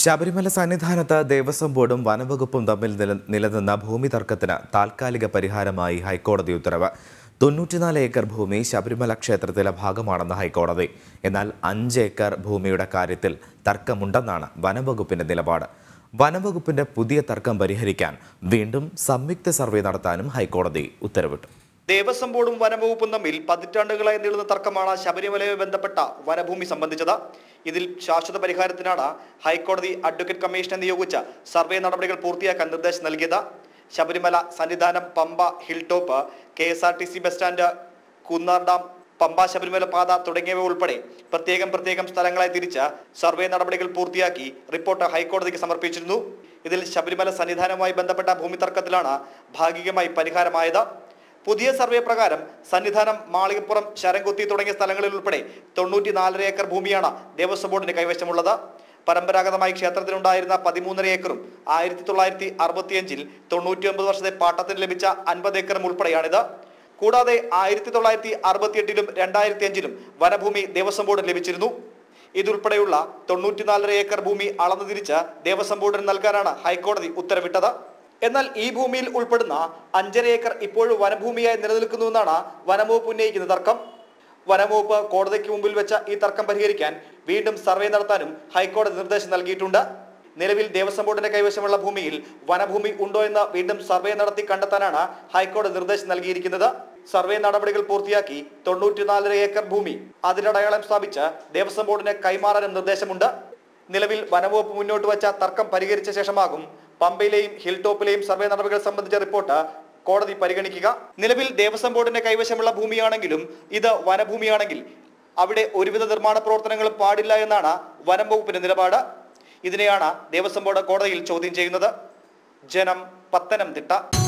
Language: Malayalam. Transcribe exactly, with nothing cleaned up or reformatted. ശബരിമല സന്നിധാനത്ത് ദേവസ്വം ബോർഡും വനംവകുപ്പും തമ്മിൽ നിലനിന്ന ഭൂമി തർക്കത്തിന് താൽക്കാലിക പരിഹാരമായി ഹൈക്കോടതി ഉത്തരവ്. തൊണ്ണൂറ്റിനാല് ഏക്കർ ഭൂമി ശബരിമല ക്ഷേത്രത്തിലെ ഭാഗമാണെന്ന് ഹൈക്കോടതി. എന്നാൽ അഞ്ച് ഏക്കർ ഭൂമിയുടെ കാര്യത്തിൽ തർക്കമുണ്ടെന്നാണ് വനംവകുപ്പിന്റെ നിലപാട്. വനംവകുപ്പിന്റെ പുതിയ തർക്കം പരിഹരിക്കാൻ വീണ്ടും സംയുക്ത സർവേ നടത്താനും ഹൈക്കോടതി ഉത്തരവിട്ടു. ദേവസ്വം ബോർഡും വനംവകുപ്പും തമ്മിൽ പതിറ്റാണ്ടുകളായി നീളുന്ന തർക്കമാണ് ശബരിമലയുമായി ബന്ധപ്പെട്ട വനഭൂമി സംബന്ധിച്ചത്. ഇതിൽ ശാശ്വത പരിഹാരത്തിനാണ് ഹൈക്കോടതി അഡ്വക്കേറ്റ് കമ്മീഷനെ നിയോഗിച്ച സർവേ നടപടികൾ പൂർത്തിയാക്കാൻ നിർദ്ദേശം നൽകിയത്. Sabarimala Sannidhanam, Pamba hill top, K S R T C bus stand, Kunnar dam, Pamba Sabarimala പാത തുടങ്ങിയവ ഉൾപ്പെടെ പ്രത്യേകം പ്രത്യേകം സ്ഥലങ്ങളായി തിരിച്ച് സർവേ നടപടികൾ പൂർത്തിയാക്കി റിപ്പോർട്ട് ഹൈക്കോടതിക്ക് സമർപ്പിച്ചിരുന്നു. ഇതിൽ ശബരിമല സന്നിധാനവുമായി ബന്ധപ്പെട്ട ഭൂമി തർക്കത്തിലാണ് ഭാഗികമായി പരിഹാരമായത്. പുതിയ സർവേ പ്രകാരം സന്നിധാനം, മാളികപ്പുറം, ശരംകുത്തി തുടങ്ങിയ സ്ഥലങ്ങളിൽ ഉൾപ്പെടെ തൊണ്ണൂറ്റിനാലര ഏക്കർ ഭൂമിയാണ് ദേവസ്വം ബോർഡിന് കൈവശമുള്ളത്. പരമ്പരാഗതമായി ക്ഷേത്രത്തിനുണ്ടായിരുന്ന പതിമൂന്നര ഏക്കറും ആയിരത്തി തൊള്ളായിരത്തി അറുപത്തിയഞ്ചിൽ തൊണ്ണൂറ്റി ഒമ്പത് വർഷത്തെ പാട്ടത്തിന് ലഭിച്ച അൻപത് ഏക്കറും ഉൾപ്പെടെയാണിത്. കൂടാതെ ആയിരത്തി തൊള്ളായിരത്തി അറുപത്തിയെട്ടിലും രണ്ടായിരത്തി അഞ്ചിലും വനഭൂമി ദേവസ്വം ബോർഡിന് ലഭിച്ചിരുന്നു. ഇതുൾപ്പെടെയുള്ള തൊണ്ണൂറ്റിനാലര ഏക്കർ ഭൂമി അളന്നു തിരിച്ച് ദേവസ്വം ബോർഡിന് നൽകാനാണ് ഹൈക്കോടതി ഉത്തരവിട്ടത്. എന്നാൽ ഈ ഭൂമിയിൽ ഉൾപ്പെടുന്ന അഞ്ചര ഏക്കർ ഇപ്പോഴും വനഭൂമിയായി നിലനിൽക്കുന്നുവെന്നാണ് വനംവകുപ്പ് ഉന്നയിക്കുന്ന തർക്കം. വനംവകുപ്പ് കോടതിക്ക് മുമ്പിൽ വെച്ച ഈ തർക്കം പരിഹരിക്കാൻ വീണ്ടും സർവേ നടത്താനും ഹൈക്കോടതി നിർദ്ദേശം നൽകിയിട്ടുണ്ട്. നിലവിൽ ദേവസ്വം ബോർഡിന്റെ കൈവശമുള്ള ഭൂമിയിൽ വനഭൂമി ഉണ്ടോ എന്ന് വീണ്ടും സർവേ നടത്തി കണ്ടെത്താനാണ് ഹൈക്കോടതി നിർദ്ദേശം നൽകിയിരിക്കുന്നത്. സർവേ നടപടികൾ പൂർത്തിയാക്കി തൊണ്ണൂറ്റിനാലര ഏക്കർ ഭൂമി അതിലടയാളം സ്ഥാപിച്ച് ദേവസ്വം ബോർഡിന് കൈമാറാനും നിർദ്ദേശമുണ്ട്. നിലവിൽ വനംവകുപ്പ് മുന്നോട്ട് വച്ച തർക്കം പരിഹരിച്ച ശേഷമാകും പമ്പയിലെയും ഹിൽ ടോപ്പിലെയും സർവേ നടപടികൾ സംബന്ധിച്ച റിപ്പോർട്ട് കോടതി പരിഗണിക്കുക. നിലവിൽ ദേവസ്വം ബോർഡിന്റെ കൈവശമുള്ള ഭൂമിയാണെങ്കിലും ഇത് വനഭൂമിയാണെങ്കിൽ അവിടെ ഒരുവിധ നിർമ്മാണ പ്രവർത്തനങ്ങളും പാടില്ല എന്നാണ് വനം വകുപ്പിന്റെ നിലപാട്. ഇതിനെയാണ് ദേവസ്വം ബോർഡ് കോടതിയിൽ ചോദ്യം ചെയ്യുന്നത്. ജനം, പത്തനംതിട്ട.